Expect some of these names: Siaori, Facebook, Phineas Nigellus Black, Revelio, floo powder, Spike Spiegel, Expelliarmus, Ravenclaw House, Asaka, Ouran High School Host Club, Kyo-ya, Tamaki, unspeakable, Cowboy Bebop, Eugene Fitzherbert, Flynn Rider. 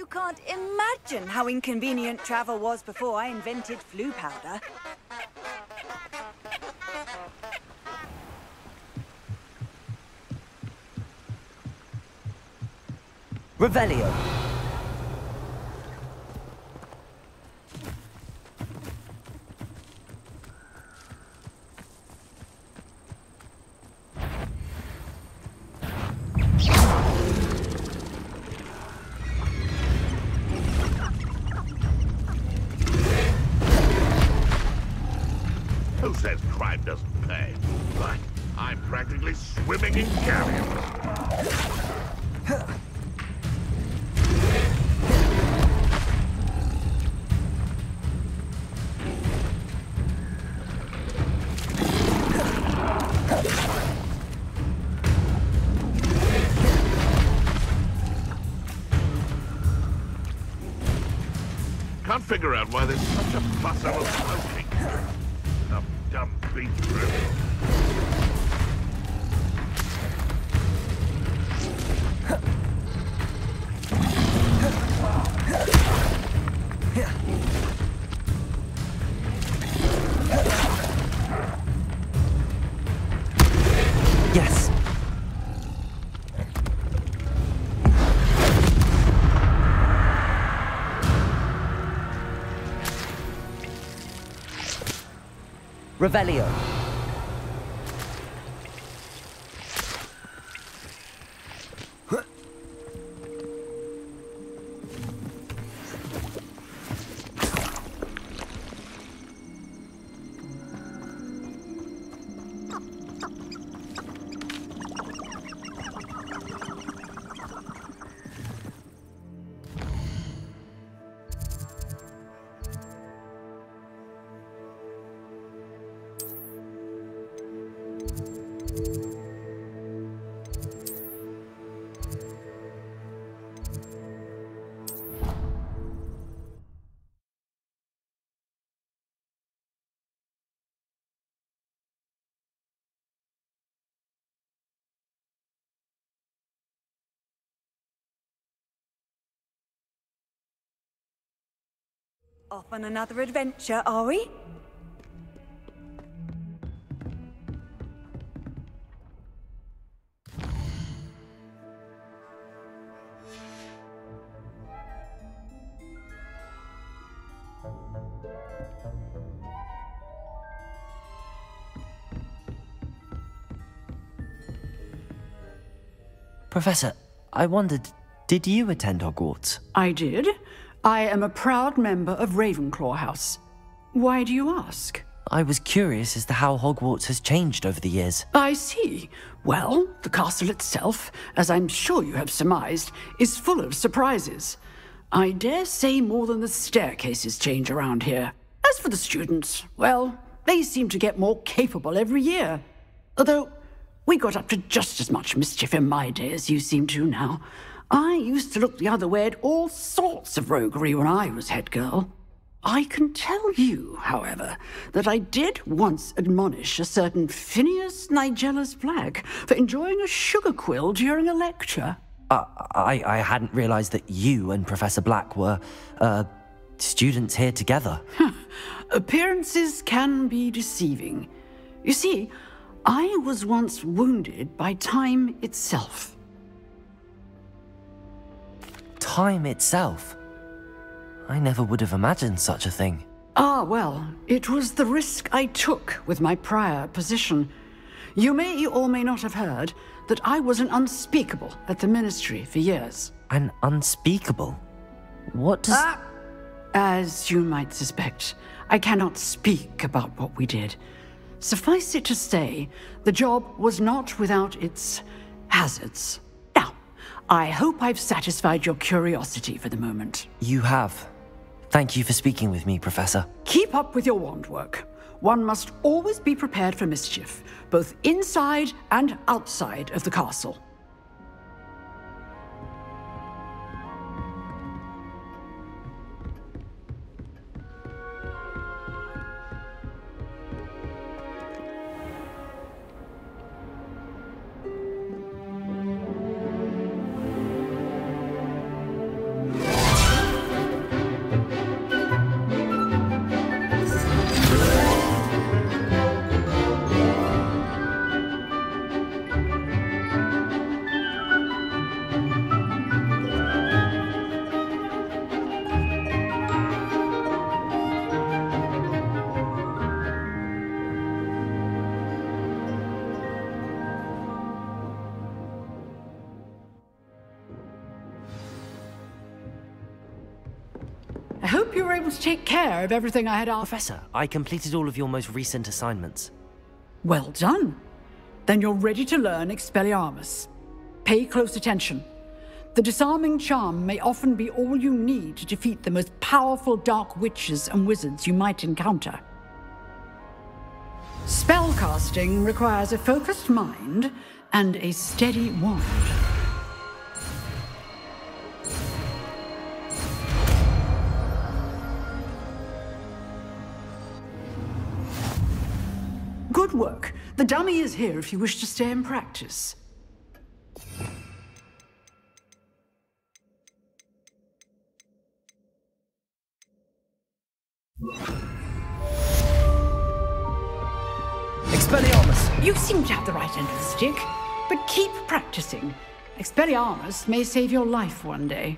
You can't imagine how inconvenient travel was before I invented floo powder. Revelio. Who says crime doesn't pay? But I'm practically swimming in galleon. Can't figure out why there's such a fuss over smoking. Dumb, dumb beetroot. Yes. Revelio. Huh. Off on another adventure, are we? Professor, I wondered, did you attend Hogwarts? I did. I am a proud member of Ravenclaw House. Why do you ask? I was curious as to how Hogwarts has changed over the years. I see. Well, the castle itself, as I'm sure you have surmised, is full of surprises. I dare say more than the staircases change around here. As for the students, well, they seem to get more capable every year. Although, we got up to just as much mischief in my day as you seem to now. I used to look the other way at all sorts of roguery when I was head girl. I can tell you, however, that I did once admonish a certain Phineas Nigellus Black for enjoying a sugar quill during a lecture. I hadn't realized that you and Professor Black were, students here together. Appearances can be deceiving. You see, I was once wounded by time itself. Time itself? I never would have imagined such a thing. Ah, well, it was the risk I took with my prior position. You may or may not have heard that I was an unspeakable at the ministry for years. An unspeakable? What does... as you might suspect, I cannot speak about what we did. Suffice it to say, the job was not without its hazards. I hope I've satisfied your curiosity for the moment. You have. Thank you for speaking with me, Professor. Keep up with your wand work. One must always be prepared for mischief, both inside and outside of the castle. hope you were able to take care of everything I had asked. Professor, I completed all of your most recent assignments. Well done. Then you're ready to learn Expelliarmus. Pay close attention. The disarming charm may often be all you need to defeat the most powerful dark witches and wizards you might encounter. Spellcasting requires a focused mind and a steady wand. Good work. The dummy is here if you wish to stay and practice. Expelliarmus! You seem to have the right end of the stick, but keep practicing. Expelliarmus may save your life one day.